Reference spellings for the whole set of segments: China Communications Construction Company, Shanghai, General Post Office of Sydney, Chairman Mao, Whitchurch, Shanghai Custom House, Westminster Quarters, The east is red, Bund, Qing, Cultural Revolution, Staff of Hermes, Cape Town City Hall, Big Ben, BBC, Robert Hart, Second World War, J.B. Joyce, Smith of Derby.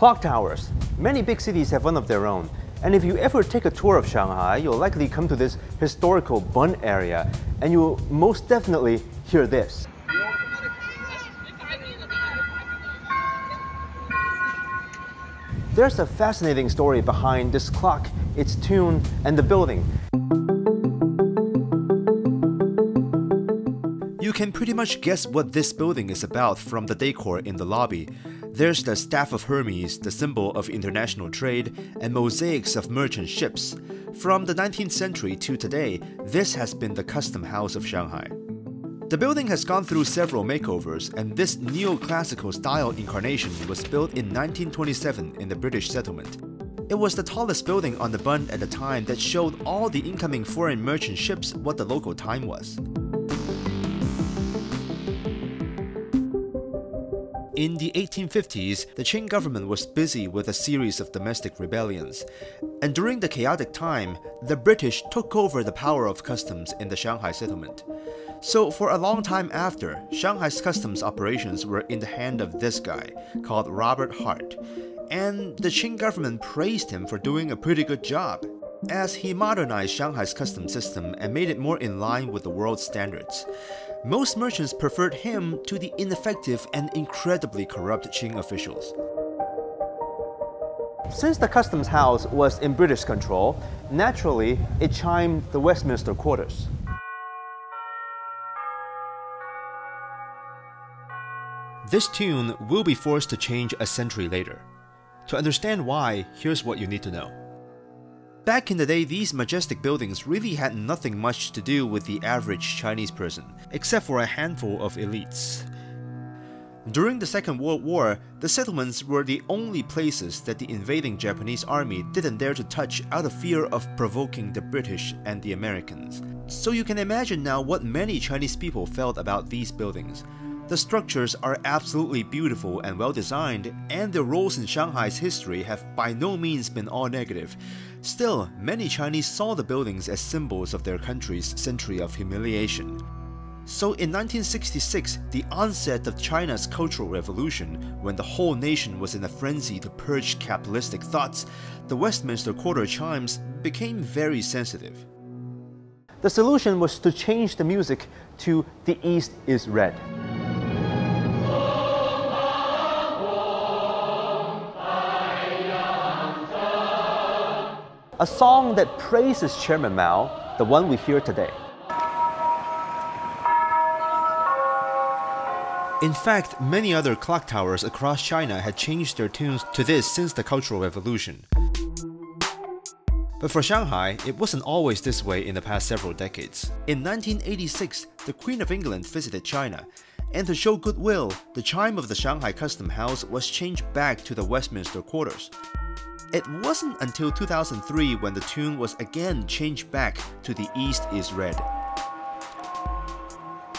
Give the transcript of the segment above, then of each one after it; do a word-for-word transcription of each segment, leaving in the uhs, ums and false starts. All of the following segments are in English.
Clock towers. Many big cities have one of their own. And if you ever take a tour of Shanghai, you'll likely come to this historical Bund area, and you'll most definitely hear this. There's a fascinating story behind this clock, its tune, and the building. You can pretty much guess what this building is about from the decor in the lobby. There's the Staff of Hermes, the symbol of international trade, and mosaics of merchant ships. From the nineteenth century to today, this has been the Custom House of Shanghai. The building has gone through several makeovers, and this neoclassical style incarnation was built in nineteen twenty-seven in the British settlement. It was the tallest building on the Bund at the time that showed all the incoming foreign merchant ships what the local time was. In the eighteen fifties, the Qing government was busy with a series of domestic rebellions, and during the chaotic time, the British took over the power of customs in the Shanghai settlement. So for a long time after, Shanghai's customs operations were in the hand of this guy, called Robert Hart, and the Qing government praised him for doing a pretty good job, as he modernized Shanghai's customs system and made it more in line with the world's standards. Most merchants preferred him to the ineffective and incredibly corrupt Qing officials. Since the customs house was in British control, naturally it chimed the Westminster Quarters. This tune will be forced to change a century later. To understand why, here's what you need to know. Back in the day, these majestic buildings really had nothing much to do with the average Chinese person, except for a handful of elites. During the Second World War, the settlements were the only places that the invading Japanese army didn't dare to touch out of fear of provoking the British and the Americans. So you can imagine now what many Chinese people felt about these buildings. The structures are absolutely beautiful and well-designed, and their roles in Shanghai's history have by no means been all negative. Still, many Chinese saw the buildings as symbols of their country's century of humiliation. So in nineteen sixty-six, the onset of China's Cultural Revolution, when the whole nation was in a frenzy to purge capitalistic thoughts, the Westminster Quarter chimes became very sensitive. The solution was to change the music to "The East is Red." A song that praises Chairman Mao, the one we hear today. In fact, many other clock towers across China had changed their tunes to this since the Cultural Revolution. But for Shanghai, it wasn't always this way in the past several decades. In nineteen eighty-six, the Queen of England visited China, and to show goodwill, the chime of the Shanghai Custom House was changed back to the Westminster Quarters. It wasn't until two thousand three when the tune was again changed back to "The East is Red."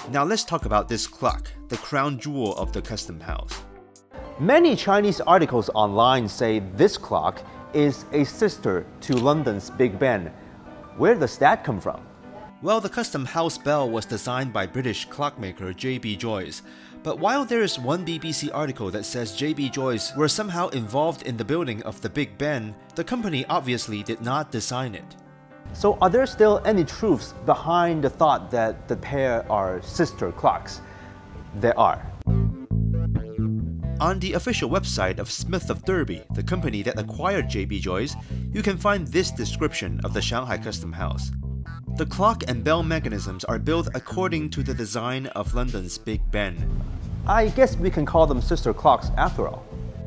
Now let's talk about this clock, the crown jewel of the Custom House. Many Chinese articles online say this clock is a sister to London's Big Ben. Where does that come from? Well, the Custom House bell was designed by British clockmaker J B Joyce. But while there is one B B C article that says J B Joyce were somehow involved in the building of the Big Ben, the company obviously did not design it. So are there still any truths behind the thought that the pair are sister clocks? There are. On the official website of Smith of Derby, the company that acquired J B Joyce, you can find this description of the Shanghai Custom House. The clock and bell mechanisms are built according to the design of London's Big Ben. I guess we can call them sister clocks after all.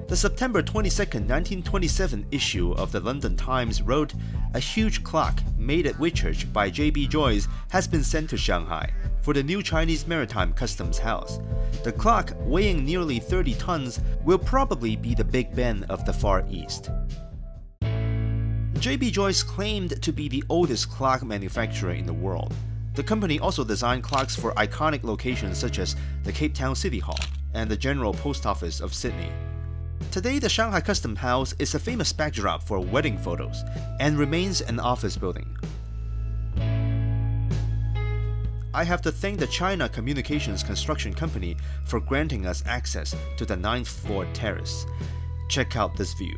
The September twenty-second, nineteen twenty-seven issue of the London Times wrote, "A huge clock made at Whitchurch by J B Joyce has been sent to Shanghai for the new Chinese Maritime Customs House. The clock, weighing nearly thirty tons, will probably be the Big Ben of the Far East." J B Joyce claimed to be the oldest clock manufacturer in the world. The company also designed clocks for iconic locations such as the Cape Town City Hall and the General Post Office of Sydney. Today, the Shanghai Custom House is a famous backdrop for wedding photos and remains an office building. I have to thank the China Communications Construction Company for granting us access to the ninth floor terrace. Check out this view.